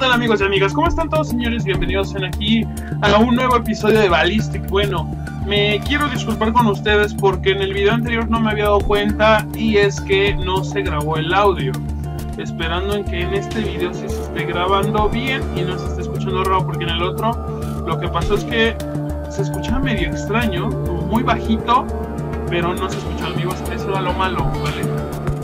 tal amigos y amigas? ¿Cómo están todos, señores? Bienvenidos aquí a un nuevo episodio de Ballistic. Bueno, me quiero disculpar con ustedes porque en el video anterior no me había dado cuenta y es que no se grabó el audio. Esperando en que en este video sí se esté grabando bien y no se esté escuchando raro, porque en el otro lo que pasó es que se escuchaba medio extraño, como muy bajito, pero no se escuchaba, amigos. Eso era lo malo, ¿vale?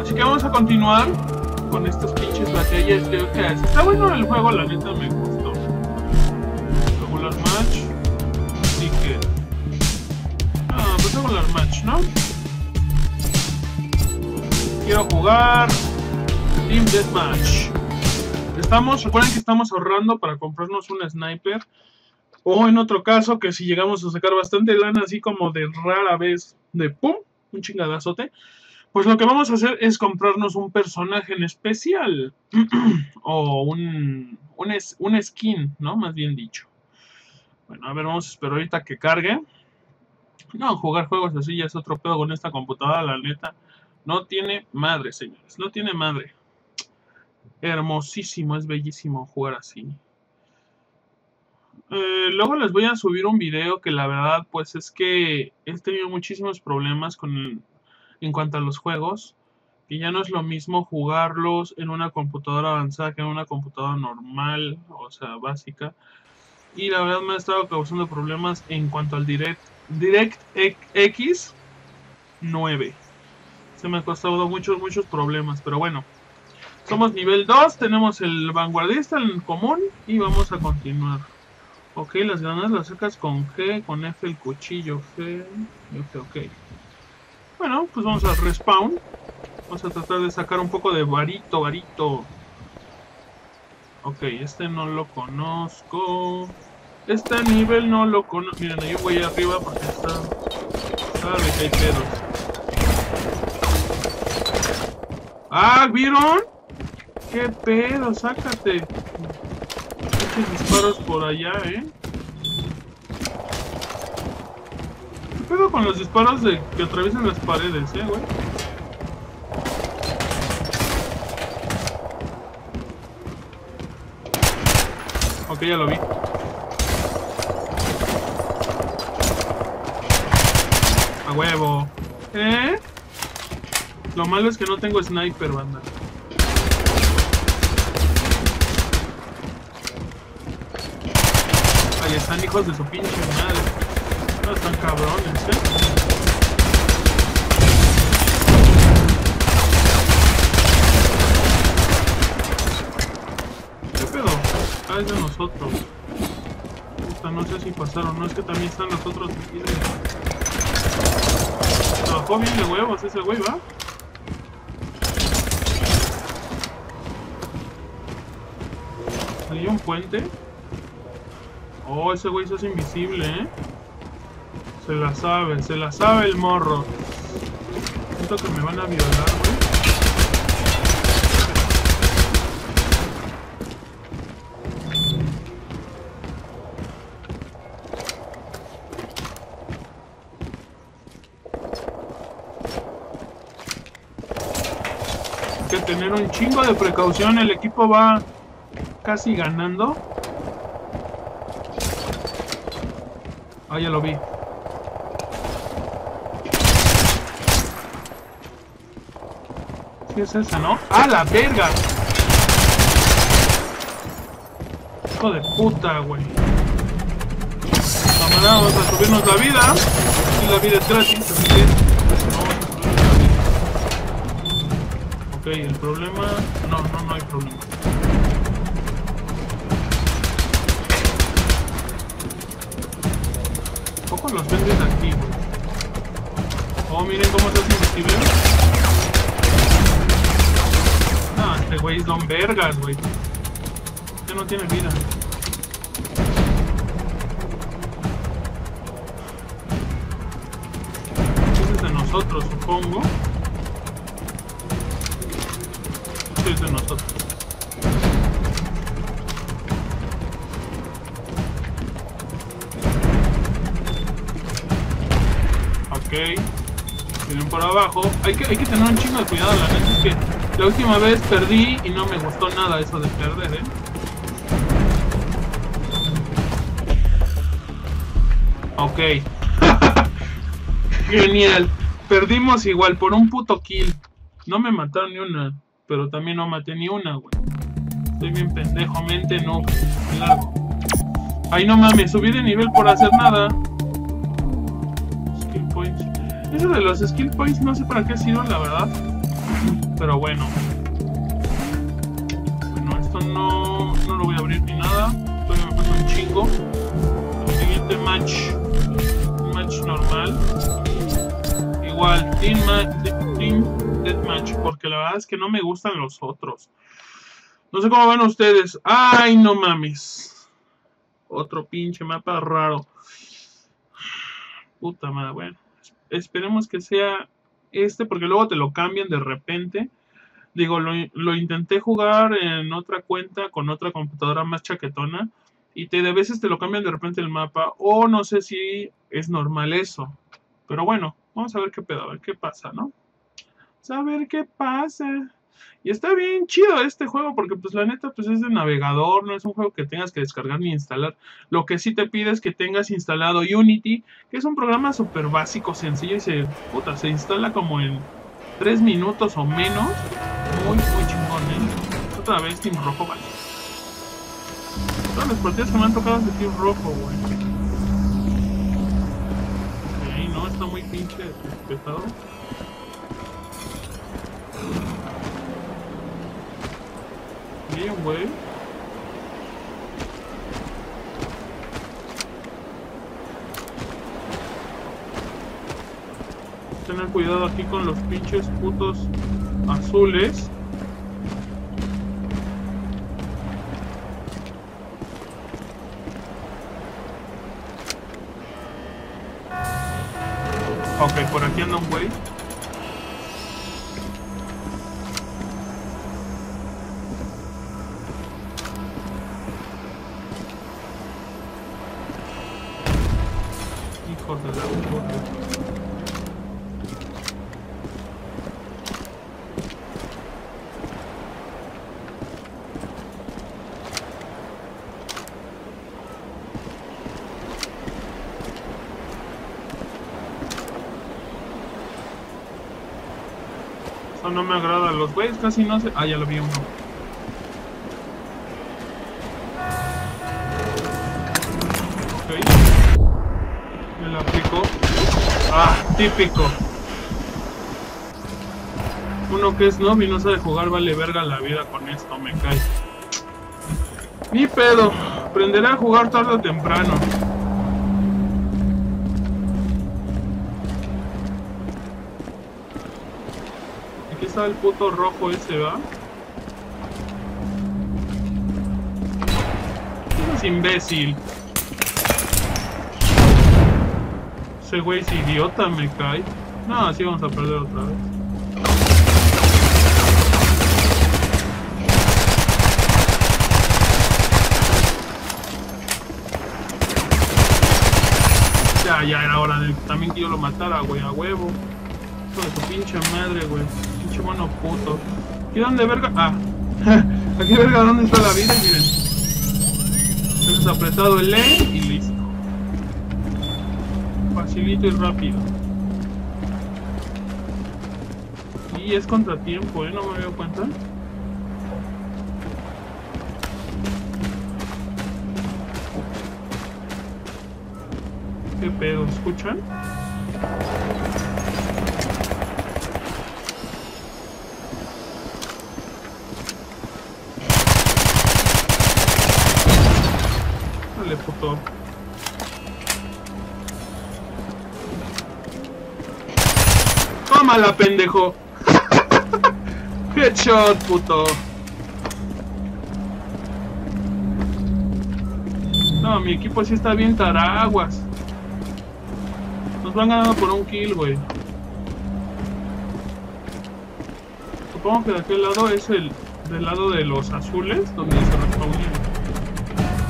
Así que vamos a continuar con estas pinches batallas. Creo que está bueno el juego, la neta me gustó. Regular match. Así que... ah, pues regular match, ¿no? Quiero jugar Team Deathmatch. Recuerden que estamos ahorrando para comprarnos un sniper. O en otro caso, que si llegamos a sacar bastante lana, así como de rara vez, de pum, un chingadazote, pues lo que vamos a hacer es comprarnos un personaje en especial. O un skin, ¿no? Más bien dicho. Bueno, a ver, vamos a esperar ahorita que cargue. No, jugar juegos así ya es otro pedo con esta computadora, la neta. No tiene madre, señores. No tiene madre. Hermosísimo, es bellísimo jugar así. Luego les voy a subir un video que la verdad, pues es que he tenido muchísimos problemas con en cuanto a los juegos, que ya no es lo mismo jugarlos en una computadora avanzada que en una computadora normal, o sea, básica. Y la verdad me ha estado causando problemas en cuanto al DirectX 9. Se me ha costado muchos problemas, pero bueno. Somos nivel 2, tenemos el vanguardista en común y vamos a continuar. Ok, las granadas las sacas con G, con F el cuchillo, F, ok. Bueno, pues vamos al respawn. Vamos a tratar de sacar un poco de varito. Ok, este no lo conozco. Este nivel no lo conozco. Miren, yo voy arriba porque está... sabe que hay pedos. ¡Ah! ¿Vieron? ¡Qué pedo! ¡Sácate! Disparos por allá, ¿Qué pedo con los disparos de que atraviesan las paredes, güey? Ok, ya lo vi. A huevo. Lo malo es que no tengo sniper, banda. Están hijos de su pinche madre. No están cabrones, ¿Qué pedo? Ah, es de nosotros. Puta, no sé si pasaron. No, es que también están los otros. Trabajó bien de huevos ese güey, ¿va? ¿Hay un puente? Oh, ese güey se hace invisible, se la sabe el morro. Siento que me van a violar, güey. Hay que tener un chingo de precaución, el equipo va casi ganando. Ah, ya lo vi. ¿Qué es esa, no? ¡Ah, la verga! Hijo de puta, güey. Camarada, vamos a subirnos la vida. Y la vida es gratis, así que... ok, el problema... No hay problema. Los venden aquí, güey. Oh, miren cómo se hace invisible. Ah, este güey es don vergas, güey. Este no tiene vida. Este es de nosotros, supongo. Este es de nosotros. Okay. Vienen por abajo. Hay que tener un chingo de cuidado, la neta es que la última vez perdí y no me gustó nada eso de perder, Ok. Genial. Perdimos igual por un puto kill. No me mataron ni una. Pero también no maté ni una, güey. Estoy bien pendejo, mente no. Claro. Ay, no mames, subí de nivel por hacer nada. Skill points. Eso de los skill points no sé para qué ha sido, la verdad. Pero bueno. Bueno, esto no lo voy a abrir ni nada. Todavía me falta un chingo. El siguiente match. Un match normal. Igual, team deathmatch. Porque la verdad es que no me gustan los otros. No sé cómo van ustedes. Ay, no mames. Otro pinche mapa raro. Puta madre, bueno. Esperemos que sea este, porque luego te lo cambian de repente. Digo, lo intenté jugar en otra cuenta con otra computadora más chaquetona. Y de veces te lo cambian de repente el mapa. O no sé si es normal eso. Pero bueno, vamos a ver qué pedo, a ver qué pasa, ¿no? Vamos a ver qué pasa. Y está bien chido este juego porque pues la neta pues es de navegador, no es un juego que tengas que descargar ni instalar. Lo que sí te pide es que tengas instalado Unity, que es un programa súper básico, sencillo y se instala como en 3 minutos o menos. Muy, muy chingón, ¿eh? Otra vez Team Rojo, vale. Todas las partidas que me han tocado es de Team Rojo, güey. Okay, no, está muy pinche respetado. Bien, güey. Tener cuidado aquí con los pinches putos azules. Ok, por aquí anda un güey. No me agrada, los güeyes casi no se... Ah, ya lo vi uno. Ok. Me la aplico. Ah, típico. Uno que es noob y no sabe jugar, vale verga la vida con esto, me cae. Ni pedo. Aprenderé a jugar tarde o temprano. El puto rojo ese, va. Ese es imbécil. Ese güey es idiota, me cae. No, así vamos a perder otra vez. Ya era hora de también que yo lo matara, güey, a huevo. Hijo de tu pinche madre, güey. Bueno, puto. ¿Aquí dónde verga? Ah. Aquí verga dónde está la vida, miren. Hemos apretado el E y listo. Facilito y rápido. Y es contratiempo, ¿eh? No me había dado cuenta. ¿Qué pedo? ¿Escuchan? Puto. Tómala, pendejo. Headshot, puto. No, mi equipo sí está bien taraguas. Nos van ganando por un kill, güey. Supongo que de aquel lado es el del lado de los azules, donde se reúnen.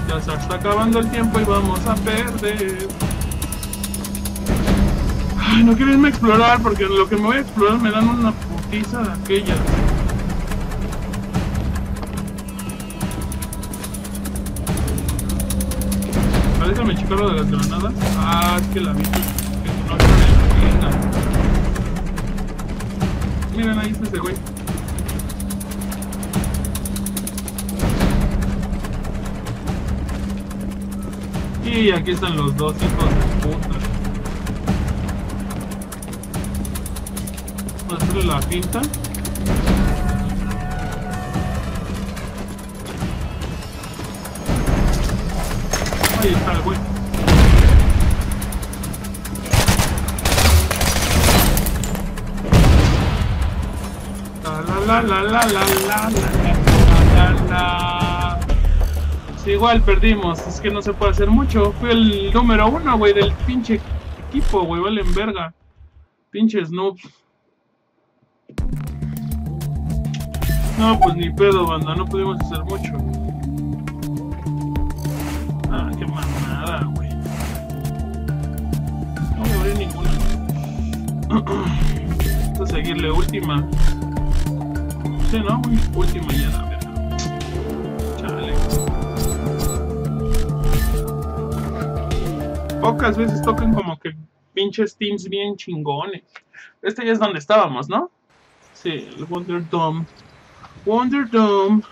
Ya se está acabando el tiempo y vamos a perder. Ay, no quiero irme a explorar porque lo que me voy a explorar me dan una putiza de aquellas. Parece que me había checado de las granadas. Ah, es que la vi. Miren, ahí está ese güey. Y aquí están los dos hijos de puta. Vamos a hacerle la pinta. Ahí está el güey. La la la la la la la la la. Sí, igual perdimos, es que no se puede hacer mucho. Fui el número uno, güey, del pinche equipo, güey, valen verga. Pinches noobs. No, pues ni pedo, banda, no pudimos hacer mucho. Ah, qué mamada, güey. No me morí ninguna. Vamos a seguirle última. No, última ya la verdad. Chale. Pocas veces tocan como que pinches teams bien chingones. Este ya es donde estábamos, ¿no? Sí, el Wonderdome. Wonderdome.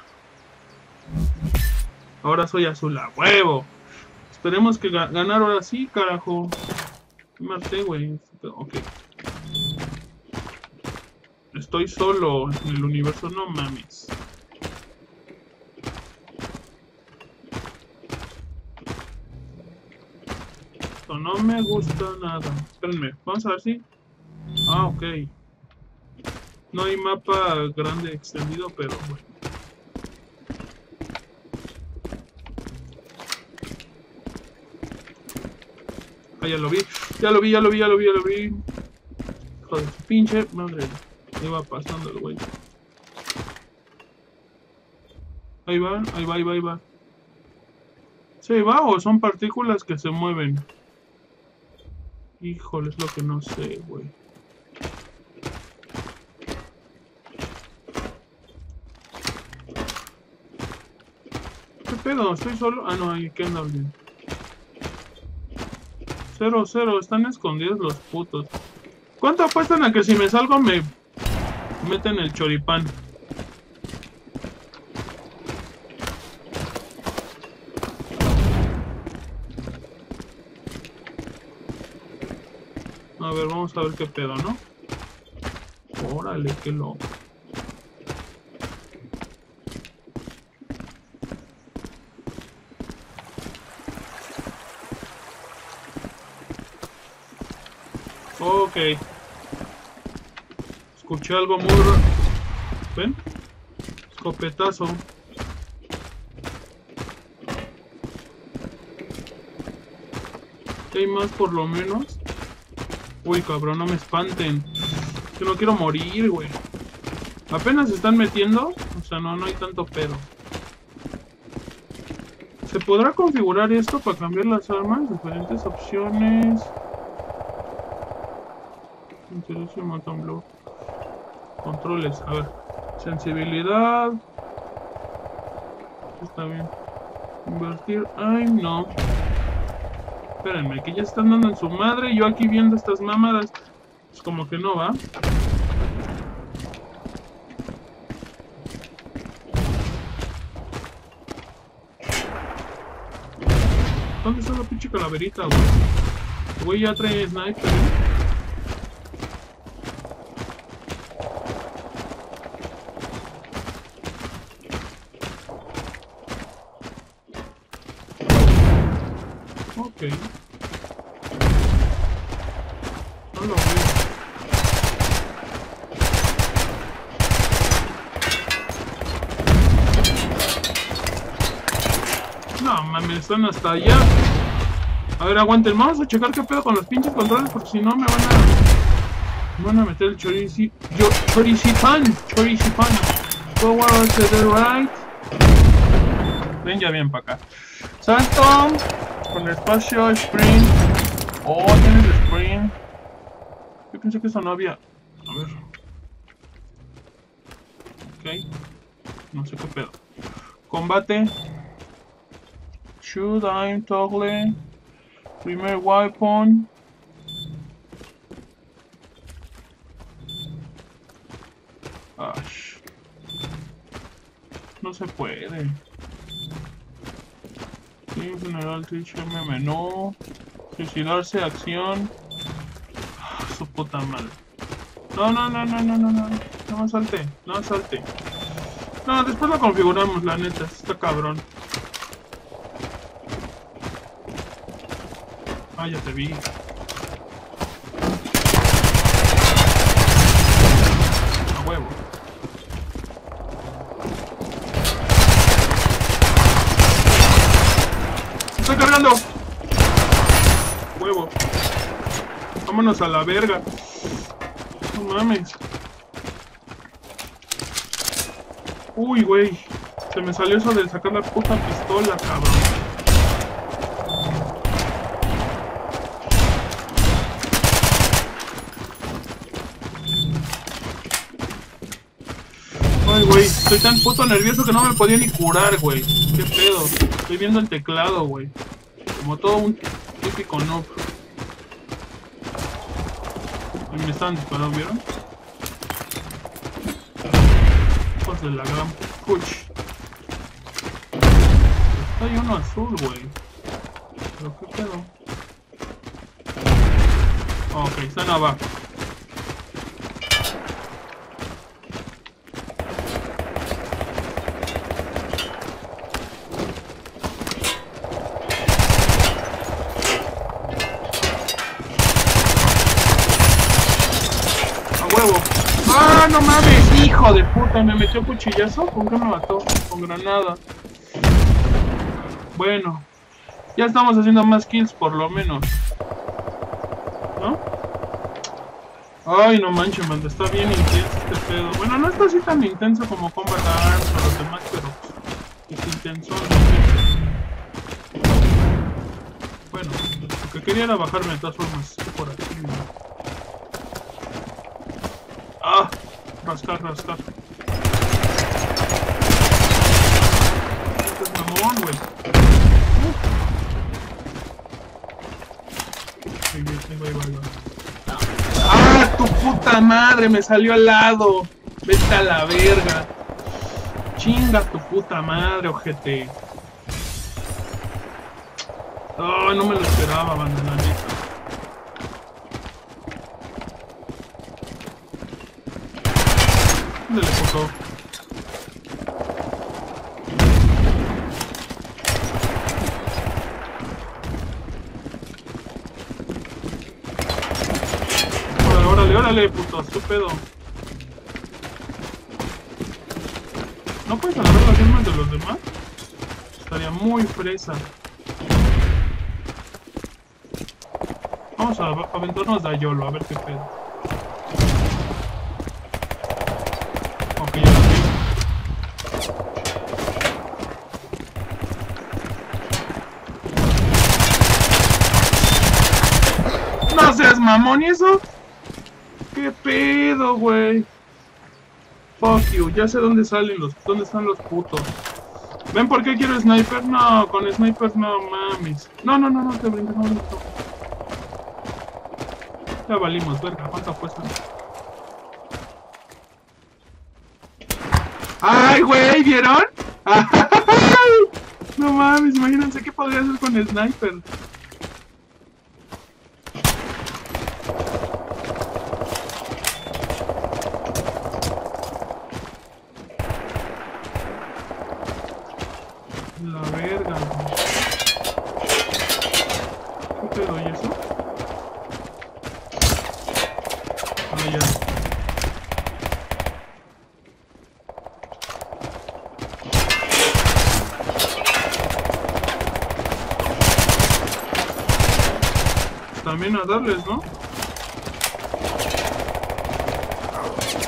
Ahora soy azul a huevo. Esperemos que ganar ahora sí, carajo. Me maté, güey. Ok. Estoy solo en el universo, no mames. Esto no me gusta nada. Espérenme, vamos a ver si... Ah, ok. No hay mapa grande extendido, pero bueno. Ah, ya lo vi. Ya lo vi. Joder, pinche madre. Ahí va pasando el güey. Ahí va. ¿Se va o son partículas que se mueven? Híjole, es lo que no sé, güey. ¿Qué pedo? ¿Estoy solo? Ah, no, ahí que anda bien. 0-0, están escondidos los putos. ¿Cuánto apuestan a que si me salgo me... meten el choripán? A ver, vamos a ver qué pedo, ¿no? Órale, qué loco. Ok. Escuché algo muy raro. ¿Ven? Escopetazo. ¿Qué hay más por lo menos? Uy, cabrón, no me espanten. Yo no quiero morir, güey. Apenas se están metiendo. O sea, no hay tanto pedo. ¿Se podrá configurar esto para cambiar las armas? Diferentes opciones. Interés y matan blog. Controles, a ver. Sensibilidad. Está bien. Invertir. Ay, no. Espérenme, que ya están dando en su madre. Y yo aquí viendo estas mamadas. Pues como que no va. ¿Dónde está la pinche calaverita, güey? El güey ya trae sniper, ¿eh? No lo veo. No mames, están hasta allá. A ver, aguanten, vamos a checar qué pedo con los pinches controles, porque si no me van a... me van a meter el chorici... yo... choricipan. Forward to the right. Ven ya bien para acá. Salto. Con espacio, sprint. Oh, tienes sprint. Yo pensé que eso no había. A ver. Ok. No sé qué pedo. Combate. Shoot, aim, toggle. Primer weapon. Ash. No se puede. Sí, general teacher MM no. Suicidarse de acción. Su puta madre. No. No salte. No, después la configuramos, la neta. Está cabrón. Ah, ya te vi. A huevo. ¡Me estoy cargando! Huevo. Vámonos a la verga. No mames. Uy, güey. Se me salió eso de sacar la puta pistola, cabrón. Ay, güey, estoy tan puto nervioso que no me podía ni curar, güey. Qué pedo. Estoy viendo el teclado, güey. Como todo un típico noob. Ahí me están disparando, ¿vieron? Hijos de la gran puch. Hay uno azul, güey. Pero qué pedo. Ok, están abajo. No mames, hijo de puta, me metió cuchillazo. ¿Con qué me mató? Con granada. Bueno, ya estamos haciendo más kills por lo menos, ¿no? Ay, no manches, man, está bien intenso este pedo. Bueno, no está así tan intenso como Combat Arms o los demás, pero es intenso, ¿no? Bueno, lo que quería era bajarme de todas formas por aquí, ¿no? Ah, rascar. Este es mamón, güey. Ahí va. Ah, tu puta madre, me salió al lado. Vete a la verga. Chinga tu puta madre, ojete. Ay, no me lo esperaba, bandanita. ¿Dónde le puso? Órale, puto, qué pedo. ¿No puedes agarrar las armas de los demás? Estaría muy fresa. Vamos a aventarnos de Ayolo, a ver qué pedo. No seas mamón, ¿y eso? ¿Qué pedo, güey? Fuck you, ya sé dónde salen los... ¿Dónde están los putos? ¿Ven por qué quiero sniper? No, con sniper no mames. No, te brinco, no brinco. Ya valimos, verga, ¿cuánta apuesta? ¡Ay, güey! ¿Vieron? ¡Ay! No mames, imagínense qué podría hacer con sniper. La verga, güey. ¿Qué pedo y eso? Ah, ya. También a darles, ¿no?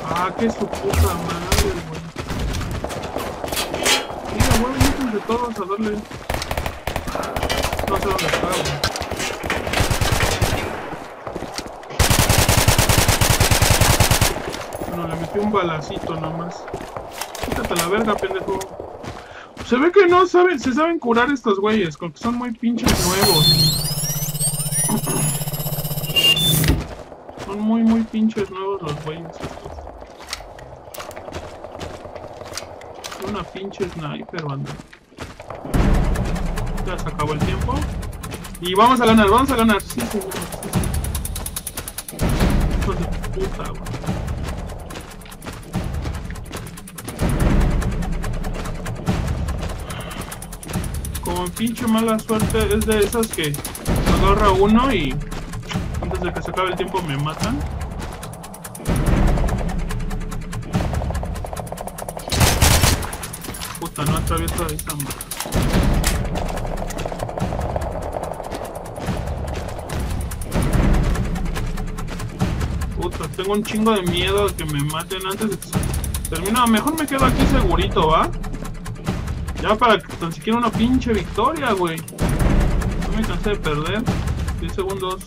Ah, que su puta madre, güey. Mira, güey, meten de todos a darle. No sé dónde está, güey. Bueno, le metí un balacito nomás. Quítate la verga, pendejo. Se ve que no saben, se saben curar estos güeyes, porque son muy pinches nuevos. muy, muy pinches nuevos los güeyes estos. Una pinche sniper, banda. Ya se acabó el tiempo. Y vamos a ganar, sí, señor. Sí. Hijos de puta, güey. Como pinche mala suerte, es de esas que agarra uno y antes de que se acabe el tiempo me matan. Puta, no atraviesa esa mano. Tengo un chingo de miedo de que me maten antes de que termine. Mejor me quedo aquí segurito, ¿va? Ya para que tan siquiera una pinche victoria, güey. No me cansé de perder. 10 segundos.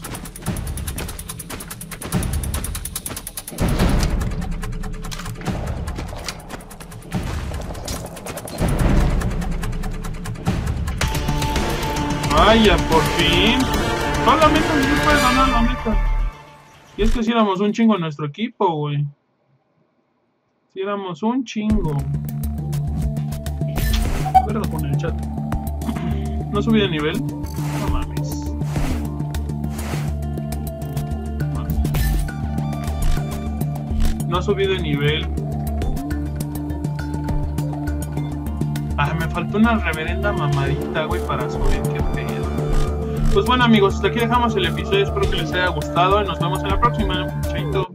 Vaya, por fin. Solamente así puedes ganar la meta. Y es que si éramos un chingo en nuestro equipo, güey. Si éramos un chingo. A ver, lo pone en el chat. No subí de nivel. No mames. No subí de nivel. Ah, me faltó una reverenda mamadita, güey, para subir. Qué pedo. Pues bueno, amigos, hasta aquí dejamos el episodio, espero que les haya gustado y nos vemos en la próxima. Chaito.